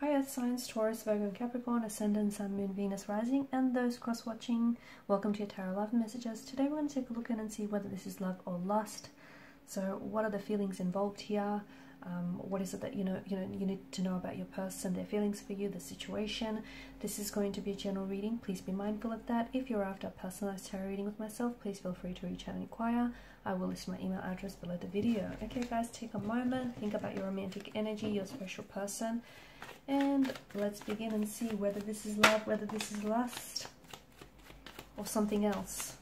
Hi Earth signs, Taurus, Virgo and Capricorn, Ascendant, Sun, Moon, Venus, Rising, and those cross-watching, welcome to your Tarot Love Messages. Today we're going to take a look in and see whether this is love or lust. So what are the feelings involved here? What is it that you need to know about your person, their feelings for you, the situation? This is going to be a general reading. Please be mindful of that. If you're after a personalized tarot reading with myself, please feel free to reach out and inquire. I will list my email address below the video. Okay guys, take a moment, think about your romantic energy, your special person, and let's begin and see whether this is love, whether this is lust, or something else.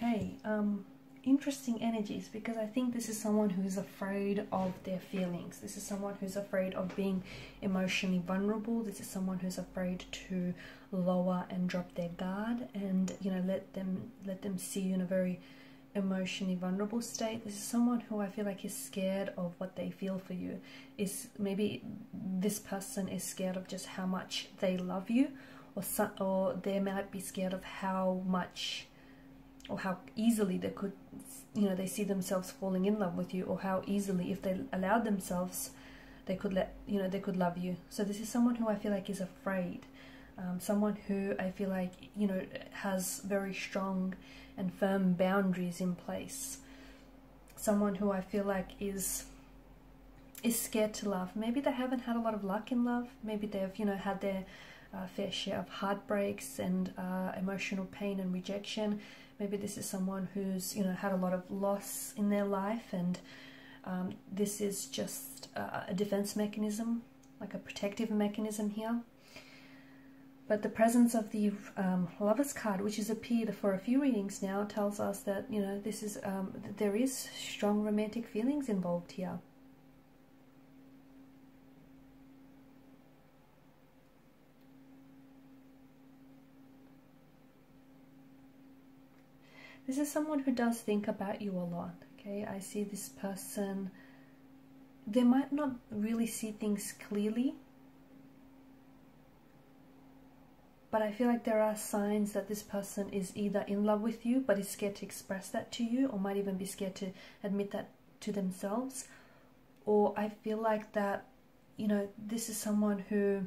Okay, interesting energies, because I think this is someone who is afraid of their feelings. This is someone who's afraid of being emotionally vulnerable. This is someone who's afraid to lower and drop their guard and, let them see you in a very emotionally vulnerable state. This is someone who I feel like is scared of what they feel for you. Maybe this person is scared of just how much they love you, or they might be scared of how much, or how easily they could, they see themselves falling in love with you, or how easily, if they allowed themselves, they could love you. So this is someone who I feel like is afraid, someone who I feel like, has very strong and firm boundaries in place, someone who I feel like is scared to love. Maybe they haven't had a lot of luck in love. Maybe they've, had their fair share of heartbreaks and emotional pain and rejection. Maybe this is someone who's, had a lot of loss in their life, and this is just a defense mechanism, like a protective mechanism here. But the presence of the Lovers card, which has appeared for a few readings now, tells us that, this is there is strong romantic feelings involved here. This is someone who does think about you a lot, okay? I see this person, they might not really see things clearly, but I feel like there are signs that this person is either in love with you but is scared to express that to you, or might even be scared to admit that to themselves. Or I feel like that, this is someone who,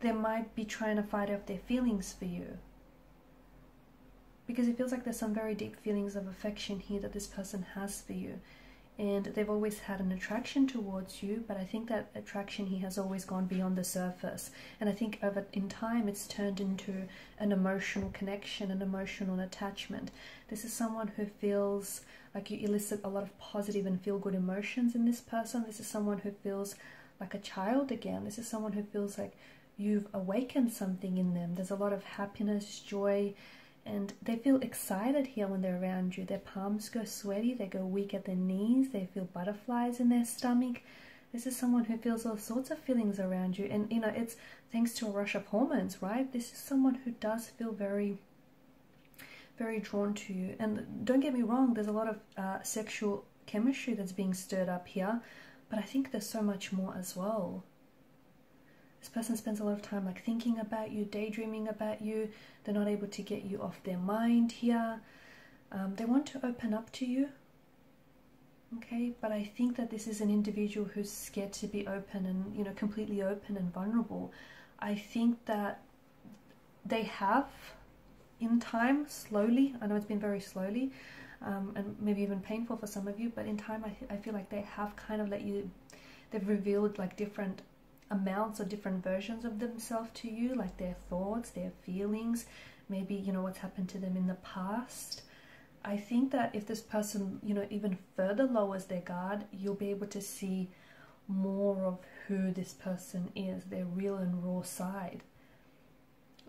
they might be trying to fight off their feelings for you, because it feels like there's some very deep feelings of affection here that this person has for you, and they've always had an attraction towards you, but I think that attraction here has always gone beyond the surface, and I think over in time it's turned into an emotional connection, an emotional attachment. This is someone who feels like you elicit a lot of positive and feel-good emotions in this person. This is someone who feels like a child again. This is someone who feels like you've awakened something in them. There's a lot of happiness, joy, and they feel excited here when they're around you. Their palms go sweaty, they go weak at their knees, they feel butterflies in their stomach. This is someone who feels all sorts of feelings around you. And, it's thanks to a rush of hormones, right? This is someone who does feel very, very drawn to you. And don't get me wrong, there's a lot of sexual chemistry that's being stirred up here, but I think there's so much more as well. This person spends a lot of time thinking about you, daydreaming about you. They're not able to get you off their mind here. They want to open up to you, okay? But I think that this is an individual who's scared to be open and, completely open and vulnerable. I think that they have, in time, slowly, I know it's been very slowly, and maybe even painful for some of you, but in time I feel like they have kind of they've revealed different amounts or different versions of themselves to you, like their thoughts, their feelings, maybe what's happened to them in the past. I think that if this person, you know, even further lowers their guard, you'll be able to see more of who this person is, their real and raw side.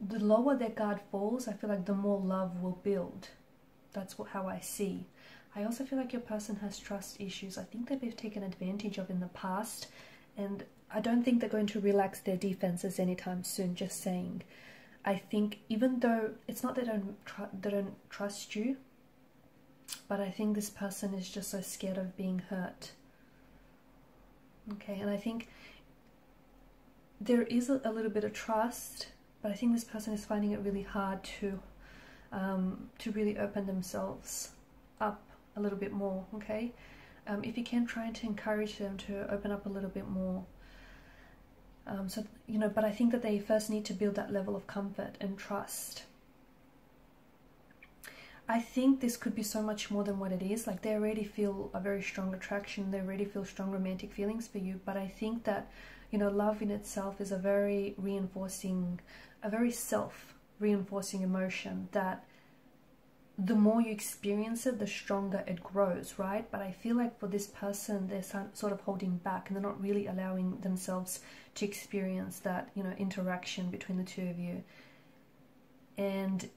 The lower their guard falls, I feel like the more love will build. That's how I see. I also feel like your person has trust issues. I think that they've taken advantage of in the past, and I don't think they're going to relax their defenses anytime soon, just saying. I think even though it's not that they don't trust you, but I think this person is just so scared of being hurt. Okay, and I think there is a little bit of trust, but I think this person is finding it really hard to really open themselves up a little bit more, okay? If you can, try to encourage them to open up a little bit more. So, you know, but I think that they first need to build that level of comfort and trust. I think this could be so much more than what it is. Like, they already feel a very strong attraction, they already feel strong romantic feelings for you, but I think that, you know, love in itself is a very reinforcing, a very self-reinforcing emotion that the more you experience it, the stronger it grows, right? But I feel like for this person, they're sort of holding back, and they're not really allowing themselves to experience that, you know, interaction between the two of you. And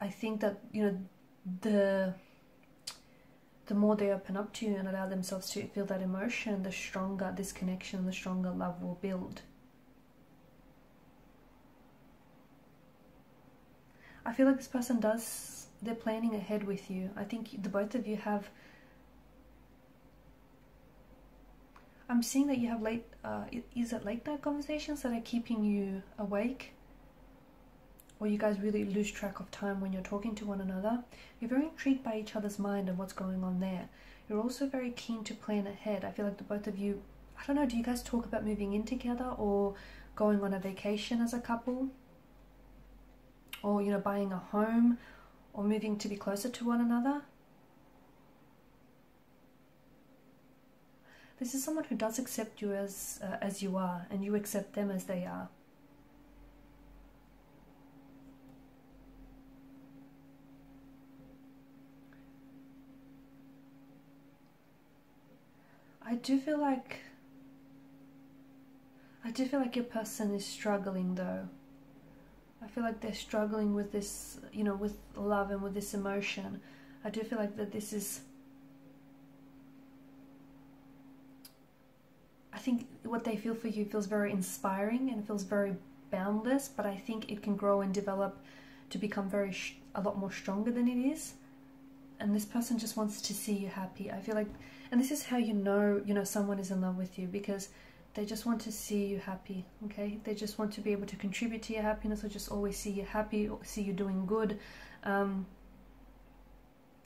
I think that, you know, the more they open up to you and allow themselves to feel that emotion, the stronger this connection, the stronger love will build. I feel like this person does, they're planning ahead with you. I think the both of you have, I'm seeing that you have late, is it late night conversations that are keeping you awake? Or you guys really lose track of time when you're talking to one another. You're very intrigued by each other's mind and what's going on there. You're also very keen to plan ahead. I feel like the both of you, I don't know, do you guys talk about moving in together or going on a vacation as a couple? Or, you know, buying a home or moving to be closer to one another? This is someone who does accept you as you are, and you accept them as they are. I do feel like your person is struggling though. I feel like they're struggling with this, you know, with love and with this emotion. I do feel like that this is, I think what they feel for you feels very inspiring and feels very boundless, but I think it can grow and develop to become a lot more stronger than it is. And this person just wants to see you happy. I feel like, and this is how you know, someone is in love with you, because they just want to see you happy, okay? They just want to be able to contribute to your happiness, or just always see you happy, or see you doing good. And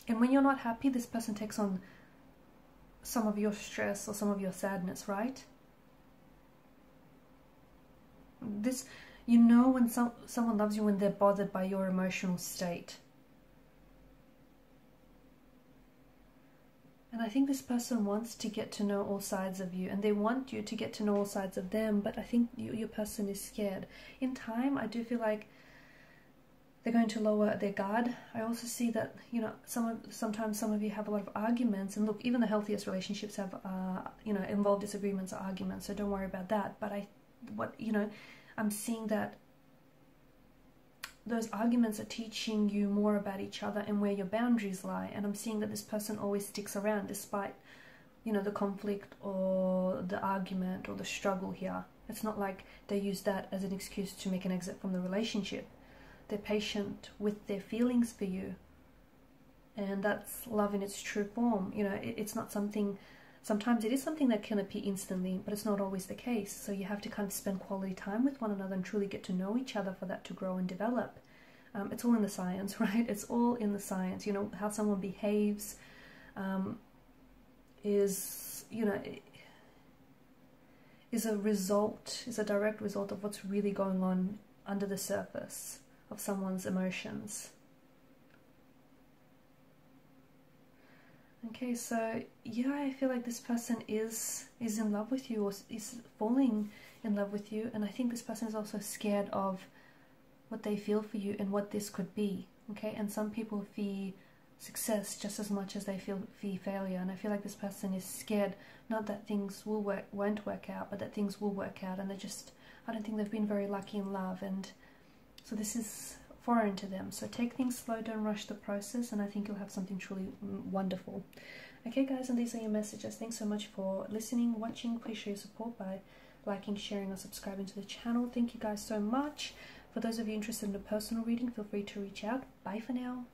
when you're not happy, this person takes on some of your stress or some of your sadness, right? This, you know, when someone loves you when they're bothered by your emotional state. And I think this person wants to get to know all sides of you, and they want you to get to know all sides of them, but I think your person is scared. In time, I do feel like they're going to lower their guard. I also see that, you know, sometimes some of you have a lot of arguments, and look, even the healthiest relationships have, you know, involved disagreements or arguments, so don't worry about that. But you know, I'm seeing that those arguments are teaching you more about each other and where your boundaries lie. And I'm seeing that this person always sticks around despite, you know, the conflict or the argument or the struggle here. It's not like they use that as an excuse to make an exit from the relationship. They're patient with their feelings for you. And that's love in its true form. You know, it's not something, sometimes it is something that can appear instantly, but it's not always the case. So you have to kind of spend quality time with one another and truly get to know each other for that to grow and develop. It's all in the science, right? It's all in the science. You know, how someone behaves is a direct result of what's really going on under the surface of someone's emotions. Okay, so yeah, I feel like this person is in love with you, or is falling in love with you, and I think this person is also scared of what they feel for you and what this could be. Okay, and some people fear success just as much as they fear failure, and I feel like this person is scared, not that things won't work out, but that things will work out, and I don't think they've been very lucky in love, and so this is foreign to them. So take things slow, don't rush the process, and I think you'll have something truly wonderful. Okay guys, and these are your messages. Thanks so much for listening, watching. Please show your support by liking, sharing, or subscribing to the channel. Thank you guys so much. For those of you interested in a personal reading, feel free to reach out. Bye for now.